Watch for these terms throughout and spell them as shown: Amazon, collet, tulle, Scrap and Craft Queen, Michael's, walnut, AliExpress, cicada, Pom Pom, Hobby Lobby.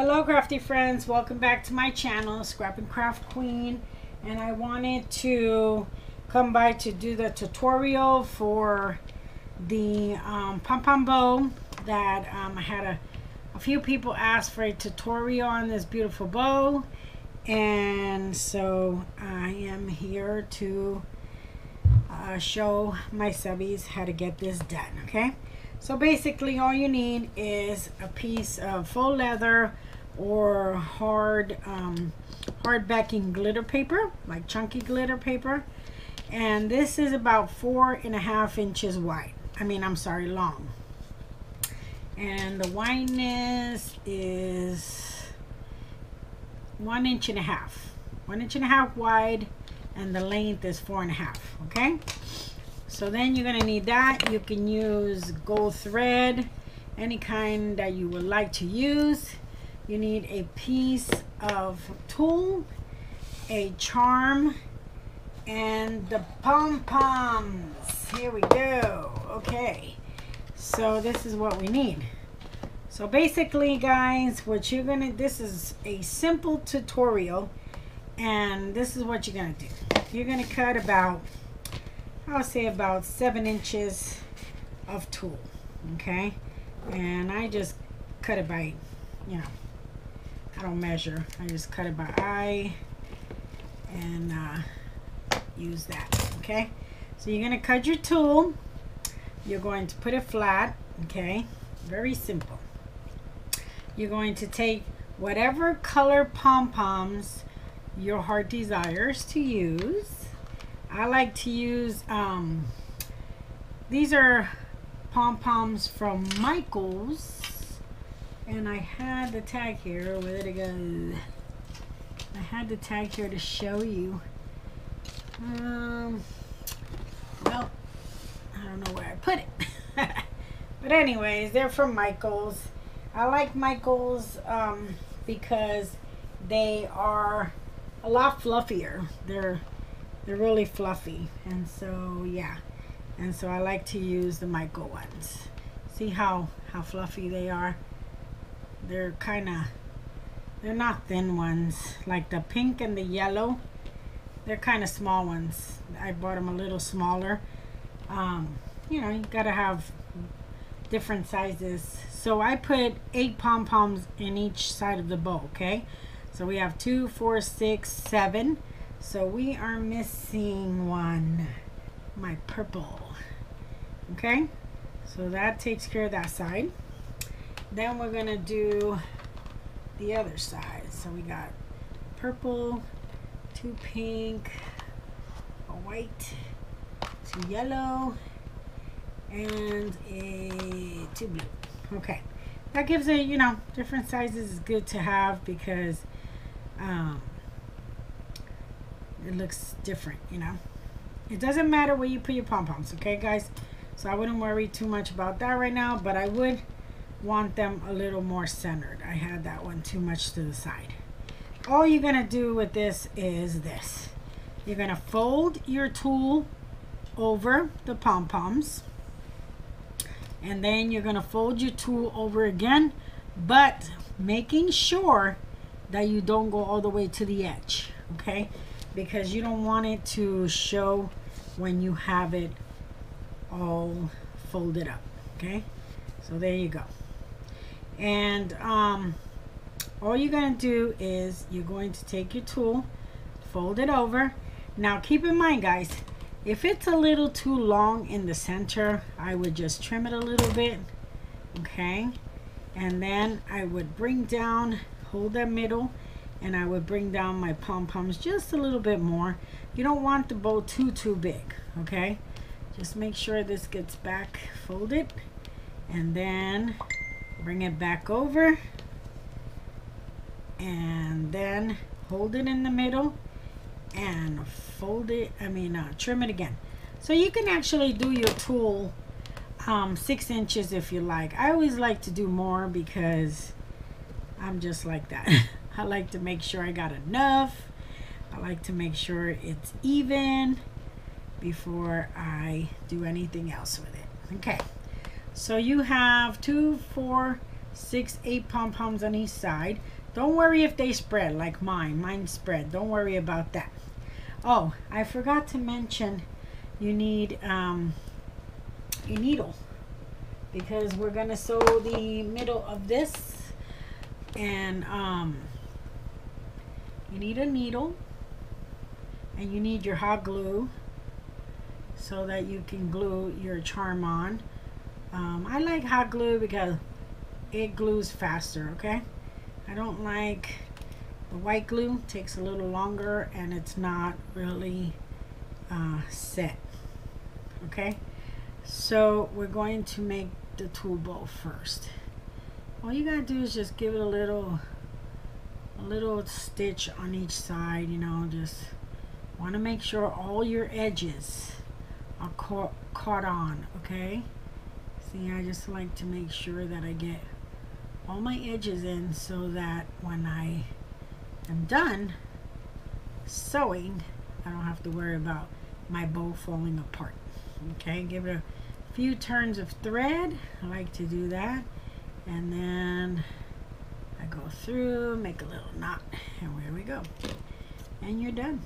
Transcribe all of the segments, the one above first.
Hello crafty friends, welcome back to my channel, Scrap and Craft Queen, and I wanted to come by to do the tutorial for the pom pom bow that I had a few people ask for a tutorial on this beautiful bow, and so I am here to show my subbies how to get this done, okay? So basically all you need is a piece of faux leather or hard backing glitter paper, like chunky glitter paper, and this is about 4.5 inches wide. long, and the wideness is 1.5 inches, 1.5 inches wide, and the length is 4.5, okay? So then you're gonna need that. You can use gold thread, any kind that you would like to use. You need a piece of tulle, a charm, and the pom-poms. Here we go, okay. So this is what we need. So basically guys, what you're gonna, this is a simple tutorial, and this is what you're gonna do. You're gonna cut about, I'll say about 7 inches of tulle, okay? And I just cut it by, you know, I don't measure. I just cut it by eye and use that, okay? So you're gonna cut your tulle. You're going to put it flat, okay? Very simple. You're going to take whatever color pom-poms your heart desires to use. I like to use, these are pom-poms from Michael's, and I had the tag here, where did it go? I had the tag here to show you. Well, I don't know where I put it. But anyways, they're from Michael's. I like Michael's because they are a lot fluffier. They're really fluffy, and so yeah, and so I like to use the Michael ones. See how fluffy they are? They're kinda, they're not thin ones like the pink and the yellow. They're kinda small ones. I bought them a little smaller. You know, you gotta have different sizes. So I put 8 pom-poms in each side of the bow, okay? So we have 2, 4, 6, 7. So we are missing one, my purple, okay? So that takes care of that side. Then we're gonna do the other side. So we got purple, 2 pink, a white, 2 yellow, and a 2 blue, okay? That gives it, you know, different sizes is good to have because, it looks different, you know. It doesn't matter where you put your pom-poms, okay guys? So I wouldn't worry too much about that right now, but I would want them a little more centered. I had that one too much to the side. All you're gonna do with this is this. You're gonna fold your tulle over the pom-poms, and then you're gonna fold your tulle over again, but making sure that you don't go all the way to the edge, okay? Because you don't want it to show when you have it all folded up, okay? So there you go. And all you're gonna do is you're going to take your tulle, fold it over. Now keep in mind guys, if it's a little too long in the center, I would just trim it a little bit, okay? And then I would bring down, hold that middle, and I would bring down my pom-poms just a little bit more. You don't want the bow too big, okay? Just make sure this gets back folded, and then bring it back over, and then hold it in the middle and fold it, trim it again. So you can actually do your tulle 6 inches if you like. I always like to do more because I'm just like that. I like to make sure I got enough. I like to make sure it's even before I do anything else with it. Okay, so you have 2, 4, 6, 8 pom-poms on each side. Don't worry if they spread like mine. Mine spread. Don't worry about that. Oh, I forgot to mention you need a needle, because we're gonna sew the middle of this, and you need a needle and you need your hot glue so that you can glue your charm on. I like hot glue because it glues faster, okay? I don't like the white glue. It takes a little longer and it's not really set, okay? So we're going to make the tool bowl first. All you gotta do is just give it a little stitch on each side, you know. Just want to make sure all your edges are caught on, okay? See, I just like to make sure that I get all my edges in so that when I am done sewing, I don't have to worry about my bow falling apart. Okay, give it a few turns of thread. I like to do that, and then I go through, make a little knot, and there we go, and you're done.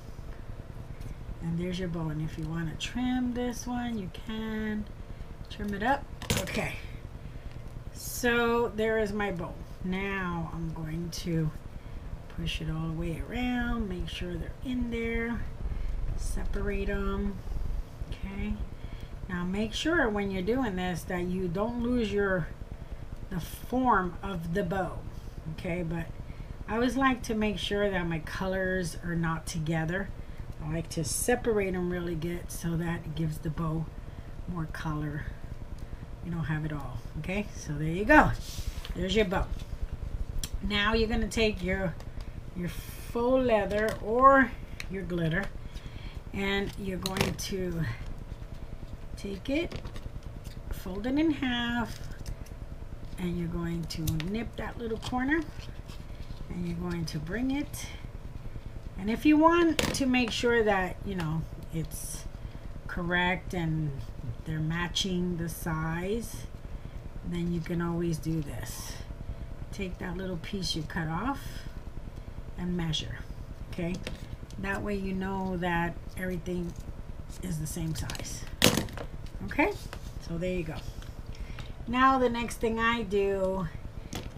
And there's your bow. And if you want to trim this one, you can trim it up. Okay, so there is my bow. Now I'm going to push it all the way around, make sure they're in there, separate them. Okay, now make sure when you're doing this that you don't lose the form of the bow, okay? But I always like to make sure that my colors are not together. I like to separate them really good so that it gives the bow more color. You don't have it all, okay? So there you go, there's your bow. Now you're gonna take your faux leather or your glitter, and you're going to take it, fold it in half, and you're going to nip that little corner, and you're going to bring it. And if you want to make sure that, you know, it's correct and they're matching the size, then you can always do this. Take that little piece you cut off and measure, okay? That way you know that everything is the same size, okay? So there you go. Now the next thing I do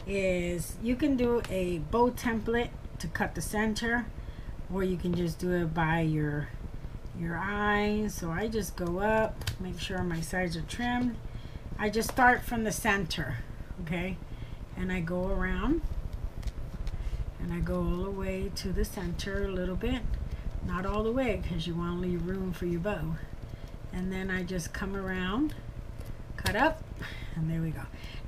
is, you can do a bow template to cut the center, or you can just do it by your eyes. So I just go up, make sure my sides are trimmed. I just start from the center, okay? And I go around and I go all the way to the center a little bit, not all the way because you want to leave room for your bow. And then I just come around, cut up, and there we go.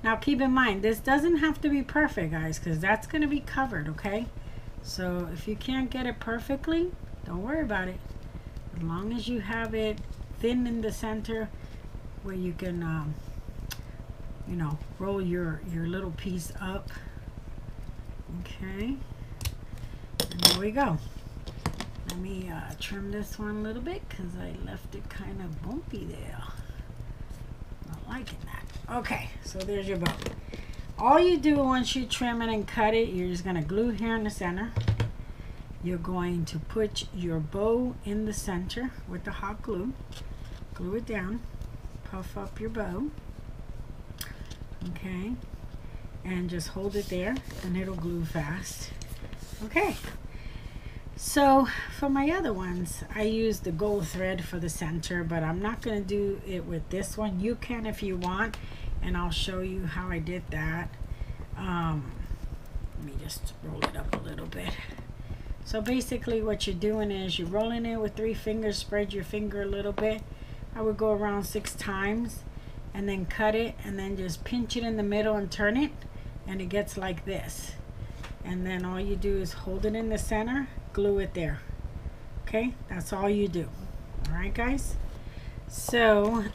Now keep in mind, this doesn't have to be perfect, guys, because that's going to be covered, okay? So if you can't get it perfectly, don't worry about it. As long as you have it thin in the center where you can you know, roll your little piece up, okay? And there we go. Let me trim this one a little bit because I left it kind of bumpy there. Not liking that. Okay, so there's your bow. All you do once you trim it and cut it, you're just gonna glue here in the center. You're going to put your bow in the center with the hot glue. Glue it down, puff up your bow, okay? And just hold it there and it'll glue fast, okay? So for my other ones, I use the gold thread for the center, but I'm not going to do it with this one. You can if you want, and I'll show you how I did that. Let me just roll it up a little bit. So basically what you're doing is you're rolling it with 3 fingers, spread your finger a little bit. I would go around 6 times and then cut it, and then just pinch it in the middle and turn it, and it gets like this. And then all you do is hold it in the center, glue it there. Okay, that's all you do. All right, guys? So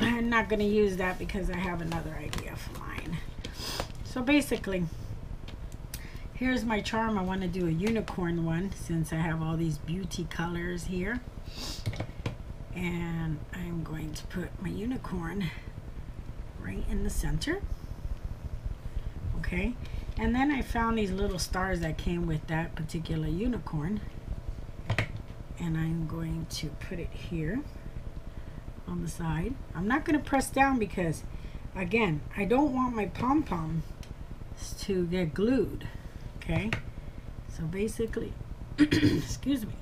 I'm not gonna use that because I have another idea for mine. So basically, here's my charm. I want to do a unicorn one since I have all these beauty colors here. And I'm going to put my unicorn right in the center. Okay, and then I found these little stars that came with that particular unicorn, and I'm going to put it here on the side. I'm not going to press down because, again, I don't want my pom-poms to get glued. Okay, so basically, excuse me,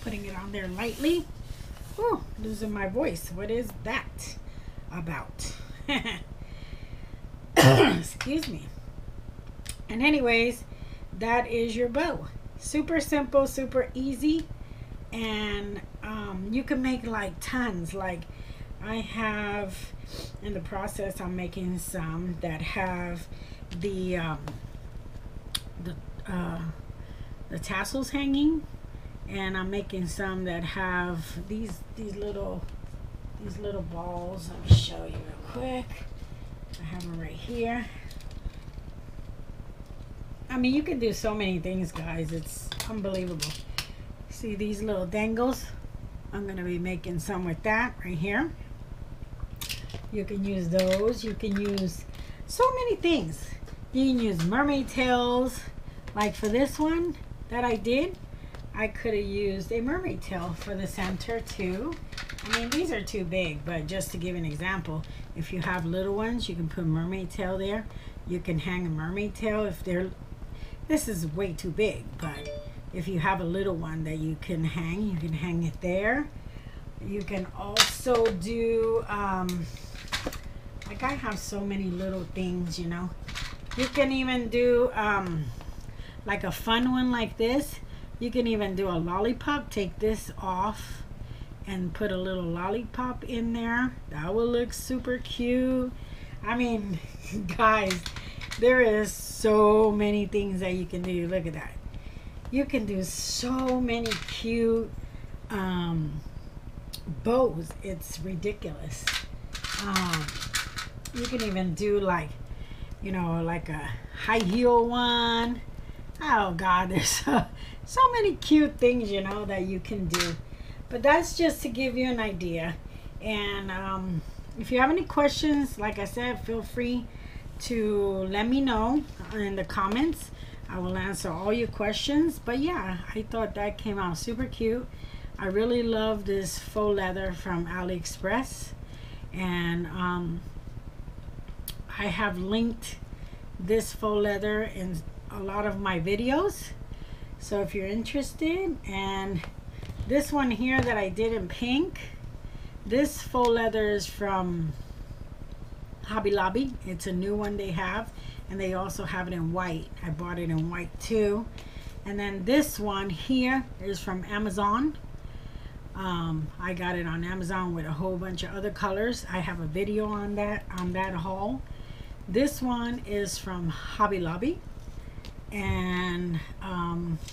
putting it on there lightly. Oh, losing my voice. What is that about? Excuse me. And anyways, that is your bow. Super simple, super easy, and you can make like tons. Like I have, in the process, I'm making some that have the tassels hanging, and I'm making some that have these little balls. Let me show you real quick. I have them right here. I mean, you can do so many things, guys. It's unbelievable. See these little dangles? I'm gonna be making some with that right here. You can use those. You can use so many things. You can use mermaid tails. Like for this one that I did, I could have used a mermaid tail for the center too. I mean, these are too big, but just to give an example, if you have little ones, you can put a mermaid tail there. You can hang a mermaid tail if they're, this is way too big, but if you have a little one that you can hang it there. You can also do, like I have so many little things, you know. You can even do like a fun one like this. You can even do a lollipop. Take this off and put a little lollipop in there. That will look super cute. I mean, guys, there is so many things that you can do. Look at that. You can do so many cute bows. It's ridiculous. You can even do like, you know, like a high heel one. Oh God, there's so many cute things, you know, that you can do. But that's just to give you an idea. And if you have any questions, like I said, feel free to let me know in the comments. I will answer all your questions. But yeah, I thought that came out super cute. I really love this faux leather from AliExpress. And I have linked this faux leather in a lot of my videos. So if you're interested, and this one here that I did in pink, this faux leather is from Hobby Lobby. It's a new one they have, and they also have it in white. I bought it in white too. And then this one here is from Amazon. I got it on Amazon with a whole bunch of other colors. I have a video on that haul. This one is from Hobby Lobby, and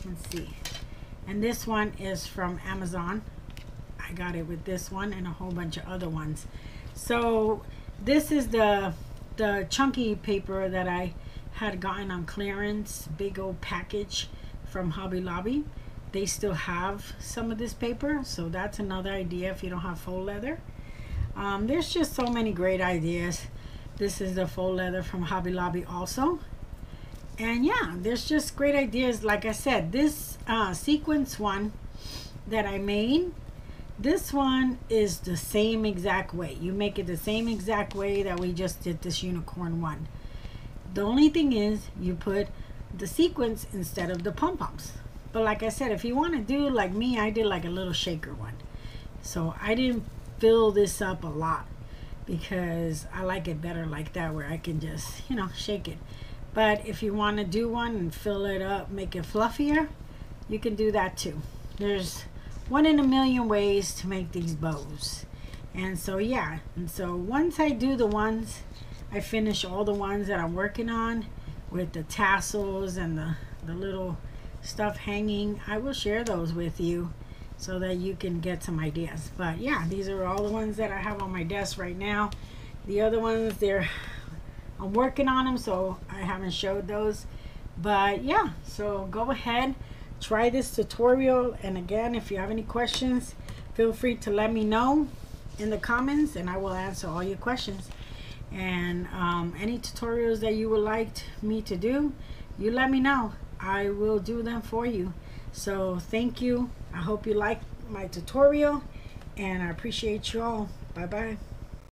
let's see. And this one is from Amazon. I got it with this one and a whole bunch of other ones. So this is the chunky paper that I had gotten on clearance, big old package from Hobby Lobby. They still have some of this paper, so that's another idea if you don't have faux leather. There's just so many great ideas. This is the faux leather from Hobby Lobby also. And yeah, there's just great ideas. Like I said, this sequins one that I made, this one is the same exact way. You make it the same exact way that we just did this unicorn one. The only thing is you put the sequins instead of the pom-poms. But like I said, if you want to do like me, I did like a little shaker one. So I didn't fill this up a lot because I like it better like that, where I can just, you know, shake it. But if you want to do one and fill it up, make it fluffier, you can do that too. There's one in a million ways to make these bows. And so yeah, and so once I do the ones, I finish all the ones that I'm working on with the tassels and the little stuff hanging, I will share those with you so that you can get some ideas. But yeah, these are all the ones that I have on my desk right now. The other ones, they're, I'm working on them, so I haven't showed those. But yeah, so go ahead, try this tutorial, and again, if you have any questions, feel free to let me know in the comments, and I will answer all your questions. and any tutorials that you would like me to do, you let me know. I will do them for you. So thank you. I hope you liked my tutorial, and I appreciate you all. Bye bye.